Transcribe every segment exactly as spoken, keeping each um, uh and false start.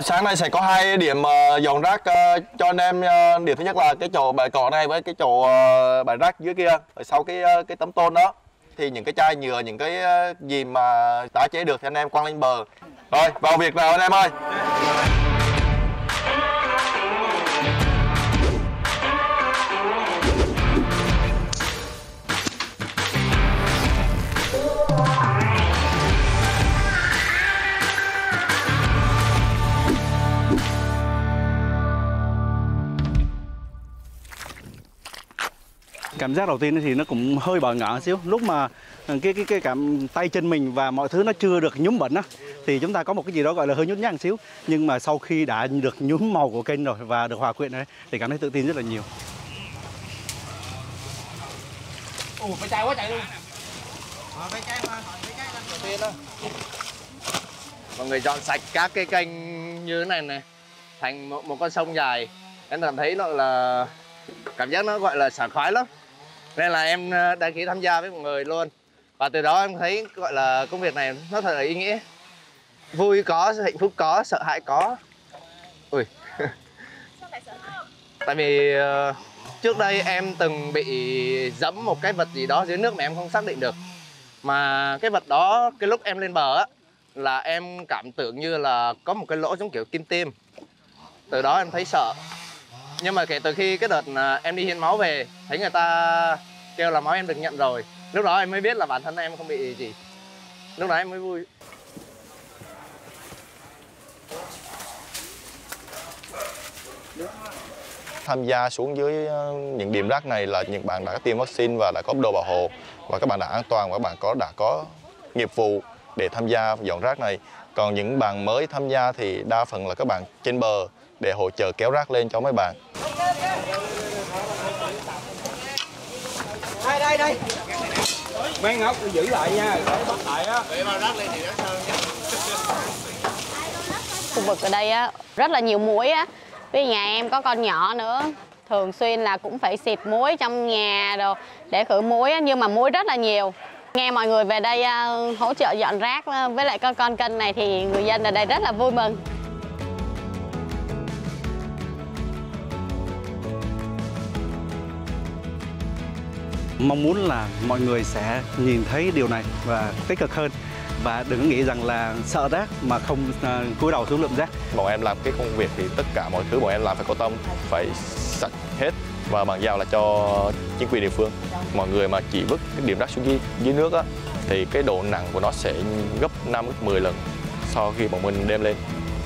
Sáng nay sẽ có hai điểm uh, dọn rác uh, cho anh em. Uh, điểm thứ nhất là cái chỗ bãi cỏ này với cái chỗ uh, bãi rác dưới kia, ở sau cái uh, cái tấm tôn đó, thì những cái chai nhựa, những cái uh, gì mà tái chế được thì anh em quăng lên bờ. Rồi vào việc nào anh em ơi. Cảm giác đầu tiên thì nó cũng hơi bỡ ngỡ xíu, lúc mà cái cái cái cảm tay chân mình và mọi thứ nó chưa được nhúm bẩn á, thì chúng ta có một cái gì đó gọi là hơi nhút nhát xíu. Nhưng mà sau khi đã được nhúm màu của kênh rồi và được hòa quyện đấy thì cảm thấy tự tin rất là nhiều. Ủa, phải chạy quá chạy luôn. À, phải chạy mà, phải chạy lần đầu tiên thôi. Mọi người dọn sạch các cái kênh như thế này này thành một, một con sông dài, em cảm thấy nó là cảm giác nó gọi là sảng khoái lắm. Nên là em đăng ký tham gia với mọi người luôn. Và từ đó em thấy gọi là công việc này nó thật là ý nghĩa. Vui có, hạnh phúc có, sợ hãi có. Ui. Sao lại sợ không? Tại vì uh, trước đây em từng bị dẫm một cái vật gì đó dưới nước mà em không xác định được. Mà cái vật đó, cái lúc em lên bờ á, là em cảm tưởng như là có một cái lỗ giống kiểu kim tiêm. Từ đó em thấy sợ. Nhưng mà kể từ khi cái đợt em đi hiến máu về, thấy người ta kêu là máu em được nhận rồi, lúc đó em mới biết là bản thân em không bị gì. Lúc đó em mới vui. Tham gia xuống dưới những điểm rác này là những bạn đã tiêm vaccine và đã có đồ bảo hộ, và các bạn đã an toàn và các bạn có đã có nghiệp vụ để tham gia dọn rác này. Còn những bạn mới tham gia thì đa phần là các bạn trên bờ để hỗ trợ kéo rác lên cho mấy bạn. Đây đây đây. Mấy ngốc giữ lại nha, bắt lại á. Rác lên thì rác hơn nha. Khu vực ở đây á rất là nhiều muỗi á. Với nhà em có con nhỏ nữa, thường xuyên là cũng phải xịt muối trong nhà rồi để khử muỗi, nhưng mà muỗi rất là nhiều. Nghe mọi người về đây hỗ trợ dọn rác với lại con con kênh này thì người dân ở đây rất là vui mừng. Mong muốn là mọi người sẽ nhìn thấy điều này và tích cực hơn, và đừng nghĩ rằng là sợ rác mà không uh, cúi đầu xuống lượm rác. Bọn em làm cái công việc thì tất cả mọi thứ bọn em làm phải có tâm, phải sạch hết và bàn giao là cho chính quyền địa phương. Mọi người mà chỉ vứt cái điểm rác xuống dưới, dưới nước á, thì cái độ nặng của nó sẽ gấp năm, mười lần so khi bọn mình đem lên.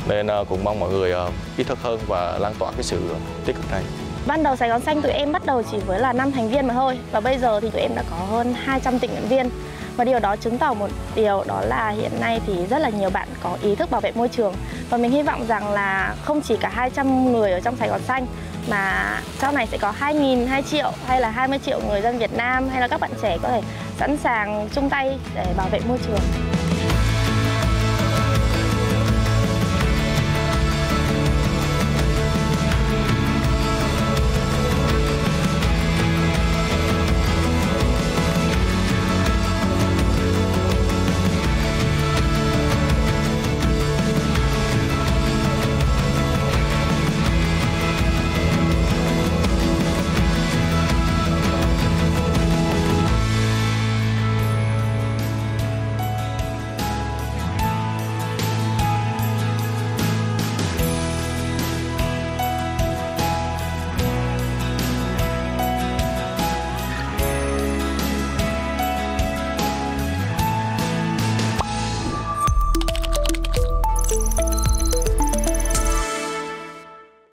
Nên uh, cũng mong mọi người uh, ý thức hơn và lan tỏa cái sự tích cực này. Ban đầu Sài Gòn Xanh tụi em bắt đầu chỉ với là năm thành viên mà thôi. Và bây giờ thì tụi em đã có hơn hai trăm tình nguyện viên. Và điều đó chứng tỏ một điều đó là hiện nay thì rất là nhiều bạn có ý thức bảo vệ môi trường. Và mình hy vọng rằng là không chỉ cả hai trăm người ở trong Sài Gòn Xanh, mà sau này sẽ có hai nghìn, hai triệu hay là hai mươi triệu người dân Việt Nam hay là các bạn trẻ có thể sẵn sàng chung tay để bảo vệ môi trường.